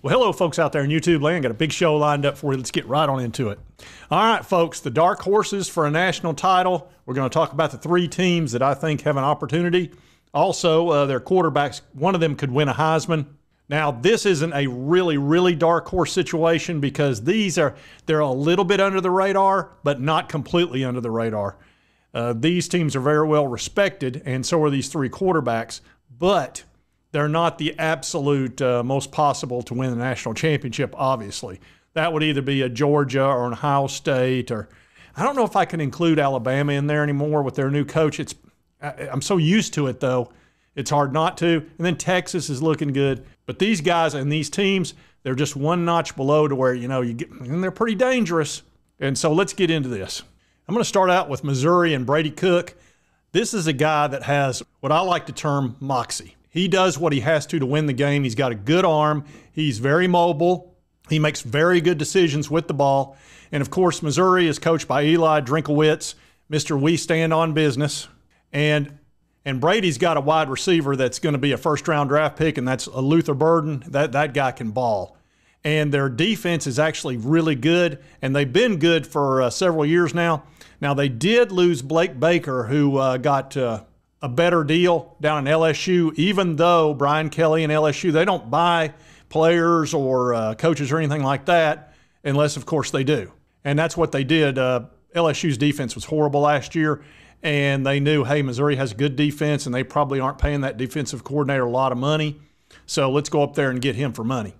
Well, hello, folks out there in YouTube land. Got a big show lined up for you. Let's get right on into it. All right, folks, the dark horses for a national title. We're going to talk about the three teams that I think have an opportunity. Also, their quarterbacks, one of them could win a Heisman. Now, this isn't a really, really dark horse situation because they're a little bit under the radar, but not completely under the radar. These teams are very well respected, and so are these three quarterbacks, but they're not the absolute most possible to win the national championship, obviously. That would either be a Georgia or an Ohio State, or I don't know if I can include Alabama in there anymore with their new coach. I'm so used to it, though. It's hard not to. And then Texas is looking good. But these guys and these teams, they're just one notch below to where, you know, and they're pretty dangerous. And so let's get into this. I'm going to start out with Missouri and Brady Cook. This is a guy that has what I like to term moxie. He does what he has to win the game. He's got a good arm. He's very mobile. He makes very good decisions with the ball. And, of course, Missouri is coached by Eli Drinkwitz, Mr. We Stand on Business. And Brady's got a wide receiver that's going to be a first-round draft pick, and that's a Luther Burden. That guy can ball. And their defense is actually really good, and they've been good for several years now. Now, they did lose Blake Baker, who got a better deal down in LSU, even though Brian Kelly and LSU, they don't buy players or coaches or anything like that, unless, of course, they do. And that's what they did. LSU's defense was horrible last year. And they knew, hey, Missouri has a good defense, and they probably aren't paying that defensive coordinator a lot of money. So let's go up there and get him for money.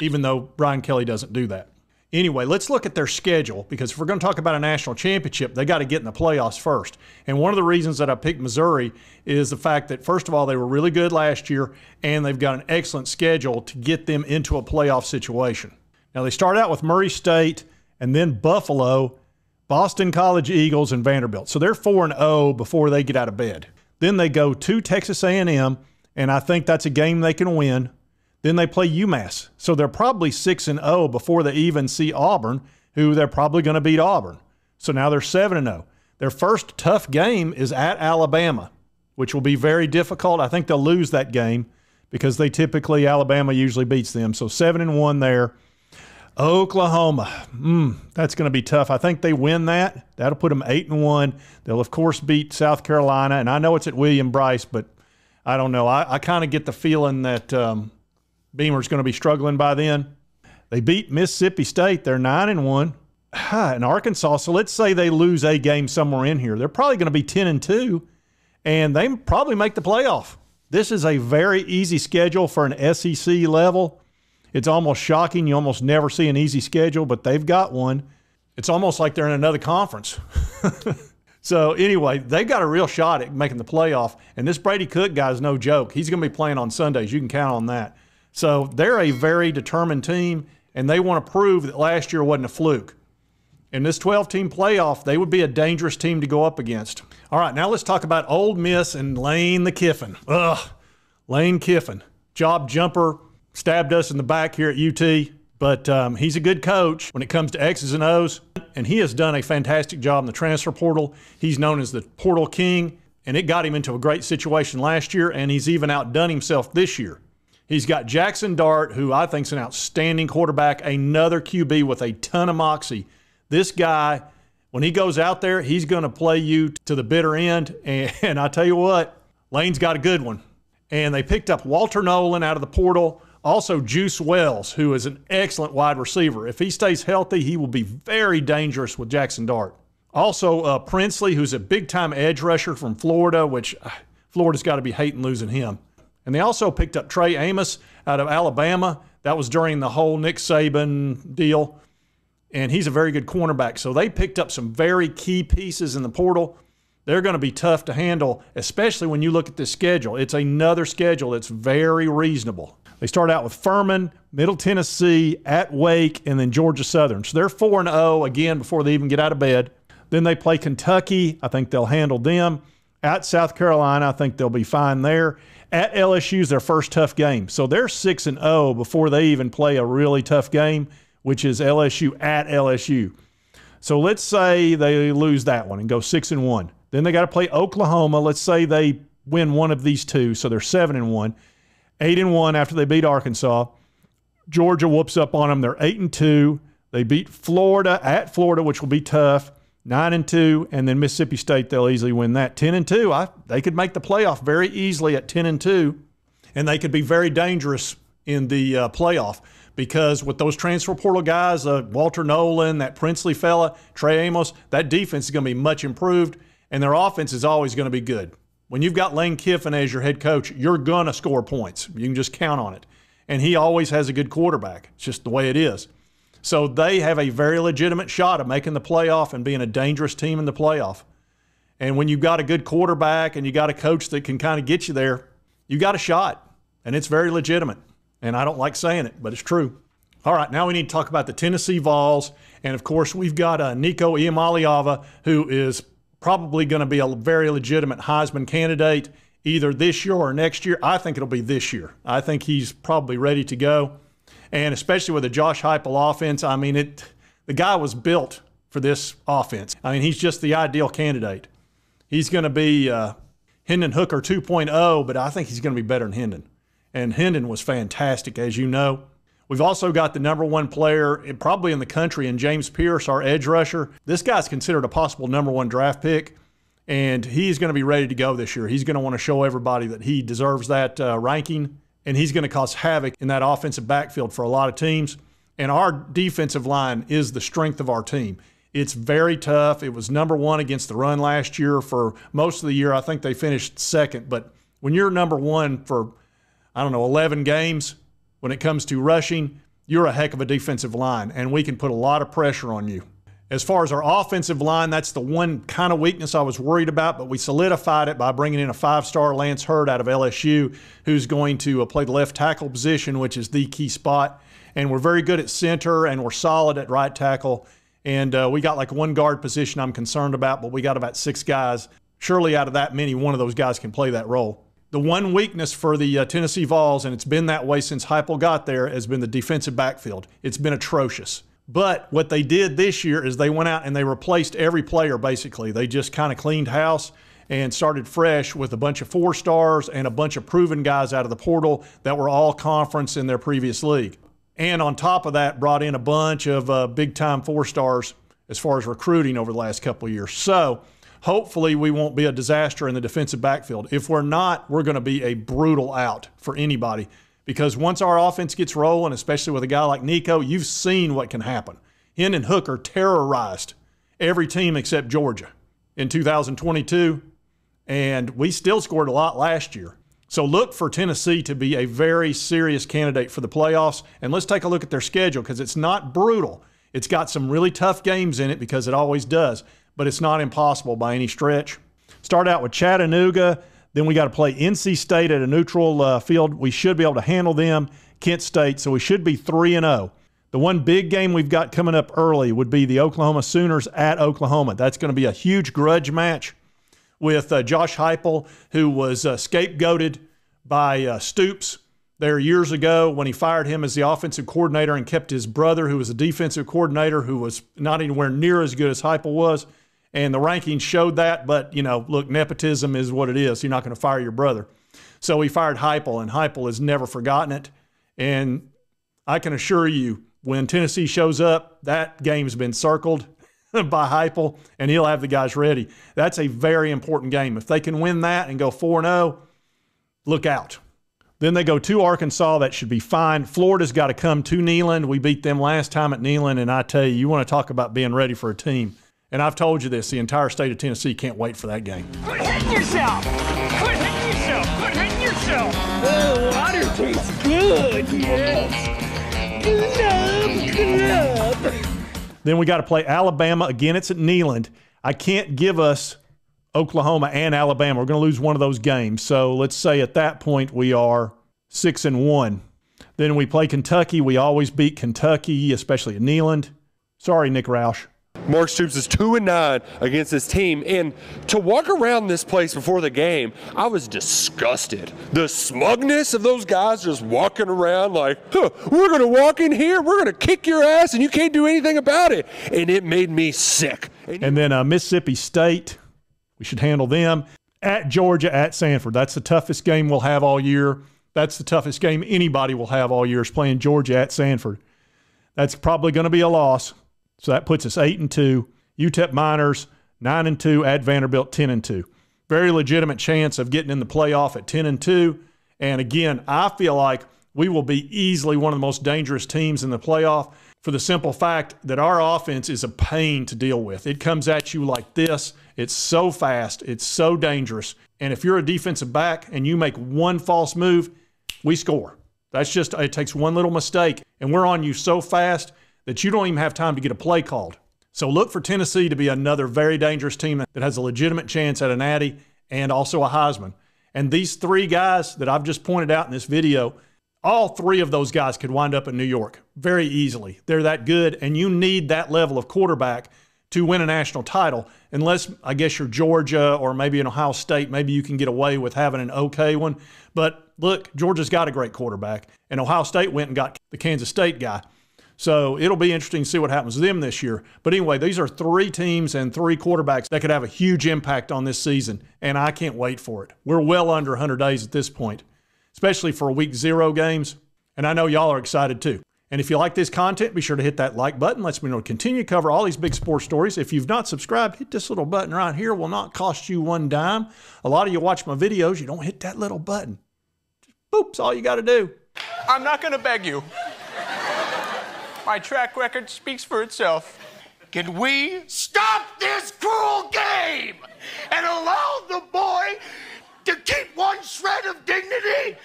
Even though Brian Kelly doesn't do that. Anyway, let's look at their schedule, because if we're going to talk about a national championship, they got to get in the playoffs first. And one of the reasons that I picked Missouri is the fact that, first of all, they were really good last year, and they've got an excellent schedule to get them into a playoff situation. Now, they start out with Murray State and then Buffalo, Boston College Eagles, and Vanderbilt. So they're 4-0 before they get out of bed. Then they go to Texas A&M, and I think that's a game they can win. Then they play UMass. So they're probably 6-0 before they even see Auburn, who they're probably going to beat Auburn. So now they're 7-0. Their first tough game is at Alabama, which will be very difficult. I think they'll lose that game because Alabama usually beats them. So 7-1 there. Oklahoma, that's going to be tough. I think they win that. That'll put them 8-1. They'll, of course, beat South Carolina. And I know it's at William Bryce, but I don't know. I kind of get the feeling that Beamer's going to be struggling by then. They beat Mississippi State. They're 9-1. And Arkansas, so let's say they lose a game somewhere in here. They're probably going to be 10-2, and they probably make the playoff. This is a very easy schedule for an SEC level. It's almost shocking. You almost never see an easy schedule, but they've got one. It's almost like they're in another conference. So anyway, they've got a real shot at making the playoff. And this Brady Cook guy is no joke. He's going to be playing on Sundays. You can count on that. So they're a very determined team, and they want to prove that last year wasn't a fluke. In this 12-team playoff, they would be a dangerous team to go up against. All right, now let's talk about Ole Miss and Lane the Kiffin. Lane Kiffin, job jumper. Stabbed us in the back here at UT, but he's a good coach when it comes to X's and O's, and he has done a fantastic job in the transfer portal. He's known as the portal king, and it got him into a great situation last year, and he's even outdone himself this year. He's got Jackson Dart, who I think is an outstanding quarterback, another QB with a ton of moxie. This guy, when he goes out there, he's going to play you to the bitter end, and I tell you what, Lane's got a good one. And they picked up Walter Nolen out of the portal. Also, Juice Wells, who is an excellent wide receiver. If he stays healthy, he will be very dangerous with Jackson Dart. Also, Princely, who's a big-time edge rusher from Florida, which Florida's got to be hating losing him. And they also picked up Trey Amos out of Alabama. That was during the whole Nick Saban deal. And he's a very good cornerback. So they picked up some very key pieces in the portal. They're going to be tough to handle, especially when you look at this schedule. It's another schedule that's very reasonable. They start out with Furman, Middle Tennessee, at Wake, and then Georgia Southern. So they're 4-0 again before they even get out of bed. Then they play Kentucky. I think they'll handle them. At South Carolina, I think they'll be fine there. At LSU is their first tough game. So they're 6-0 before they even play a really tough game, which is LSU at LSU. So let's say they lose that one and go 6-1. Then they got to play Oklahoma. Let's say they win one of these two, so they're 7-1. 8-1 after they beat Arkansas. Georgia whoops up on them. They're 8-2. They beat Florida at Florida, which will be tough. 9-2, and then Mississippi State, they'll easily win that. 10-2, they could make the playoff very easily at 10-2, and they could be very dangerous in the playoff because with those transfer portal guys, Walter Nolen, that Princely fella, Trey Amos, that defense is going to be much improved, and their offense is always going to be good. When you've got Lane Kiffin as your head coach, you're going to score points. You can just count on it. And he always has a good quarterback. It's just the way it is. So they have a very legitimate shot of making the playoff and being a dangerous team in the playoff. And when you've got a good quarterback and you got a coach that can kind of get you there, you got a shot, and it's very legitimate. And I don't like saying it, but it's true. All right, now we need to talk about the Tennessee Vols. And, of course, we've got Nico Iamaleava, who is probably going to be a very legitimate Heisman candidate either this year or next year. I think it'll be this year. I think he's probably ready to go. And especially with the Josh Heupel offense, I mean, the guy was built for this offense. I mean, he's just the ideal candidate. He's going to be Hendon Hooker 2.0, but I think he's going to be better than Hendon. And Hendon was fantastic, as you know. We've also got the #1 player probably in the country in James Pierce, our edge rusher. This guy's considered a possible #1 draft pick, and he's going to be ready to go this year. He's going to want to show everybody that he deserves that ranking. And he's going to cause havoc in that offensive backfield for a lot of teams. And our defensive line is the strength of our team. It's very tough. It was #1 against the run last year for most of the year. I think they finished second. But when you're #1 for, I don't know, 11 games, when it comes to rushing, you're a heck of a defensive line. And we can put a lot of pressure on you. As far as our offensive line, that's the one kind of weakness I was worried about, but we solidified it by bringing in a 5-star Lance Hurd out of LSU, who's going to play the left tackle position, which is the key spot. And we're very good at center, and we're solid at right tackle. And we got like one guard position I'm concerned about, but we got about 6 guys. Surely out of that many, one of those guys can play that role. The one weakness for the Tennessee Vols, and it's been that way since Heupel got there, has been the defensive backfield. It's been atrocious. But what they did this year is they went out and they replaced every player, basically. They just kind of cleaned house and started fresh with a bunch of 4-stars and a bunch of proven guys out of the portal that were all conference in their previous league. And on top of that, brought in a bunch of big-time 4-stars as far as recruiting over the last couple of years. So hopefully we won't be a disaster in the defensive backfield. If we're not, we're going to be a brutal out for anybody. Because once our offense gets rolling, especially with a guy like Nico, you've seen what can happen. Hendon Hooker terrorized every team except Georgia in 2022, and we still scored a lot last year. So look for Tennessee to be a very serious candidate for the playoffs, and let's take a look at their schedule because it's not brutal. It's got some really tough games in it because it always does, but it's not impossible by any stretch. Start out with Chattanooga. Then we got to play NC State at a neutral field. We should be able to handle them. Kent State, so we should be 3-0. The one big game we've got coming up early would be the Oklahoma Sooners at Oklahoma. That's going to be a huge grudge match with Josh Heupel, who was scapegoated by Stoops there years ago when he fired him as the offensive coordinator and kept his brother, who was a defensive coordinator, who was not anywhere near as good as Heupel was. And the rankings showed that, but, you know, look, nepotism is what it is. You're not going to fire your brother. So he fired Heupel, and Heupel has never forgotten it. And I can assure you, when Tennessee shows up, that game's been circled by Heupel, and he'll have the guys ready. That's a very important game. If they can win that and go 4-0, look out. Then they go to Arkansas. That should be fine. Florida's got to come to Neyland. We beat them last time at Neyland, and I tell you, you want to talk about being ready for a team. And I've told you this, the entire state of Tennessee can't wait for that game. Quit hitting yourself! Quit hitting yourself! Quit hitting yourself! Oh, water tastes good, yes. Glub, glub. Then we got to play Alabama. Again, it's at Neyland. I can't give us Oklahoma and Alabama. We're going to lose one of those games. So let's say at that point we are 6-1. Then we play Kentucky. We always beat Kentucky, especially at Neyland. Sorry, Nick Roush. Mark Stoops is 2-9 against his team, and to walk around this place before the game, I was disgusted. The smugness of those guys just walking around like, huh, we're going to walk in here, we're going to kick your ass, and you can't do anything about it. And it made me sick. And then Mississippi State, We should handle them. At Georgia, at Sanford, that's the toughest game we'll have all year. That's the toughest game anybody will have all year is playing Georgia at Sanford. That's probably going to be a loss. So that puts us 8-2. UTEP Miners, 9-2. At Vanderbilt, 10-2. Very legitimate chance of getting in the playoff at 10-2. And again, I feel like we will be easily one of the most dangerous teams in the playoff for the simple fact that our offense is a pain to deal with. It comes at you like this. It's so fast. It's so dangerous. And if you're a defensive back and you make one false move, we score. That's just, it takes one little mistake, and we're on you so fast that you don't even have time to get a play called. So look for Tennessee to be another very dangerous team that has a legitimate chance at a natty and also a Heisman. And these three guys that I've just pointed out in this video, all three of those guys could wind up in New York very easily. They're that good, and you need that level of quarterback to win a national title, unless I guess you're Georgia or maybe an Ohio State. Maybe you can get away with having an okay one. But look, Georgia's got a great quarterback, and Ohio State went and got the Kansas State guy. So it'll be interesting to see what happens to them this year. But anyway, these are three teams and three quarterbacks that could have a huge impact on this season, and I can't wait for it. We're well under 100 days at this point, especially for week 0 games. And I know y'all are excited too. And if you like this content, be sure to hit that like button. Let's me know to continue to cover all these big sports stories. If you've not subscribed, hit this little button right here. It will not cost you one dime. A lot of you watch my videos, you don't hit that little button. Just boop's all you got to do. I'm not going to beg you. My track record speaks for itself. Can we stop this cruel game and allow the boy to keep one shred of dignity?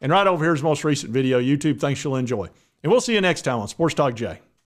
And right over here is the most recent video. YouTube thinks you'll enjoy. And we'll see you next time on Sports Talk Jay.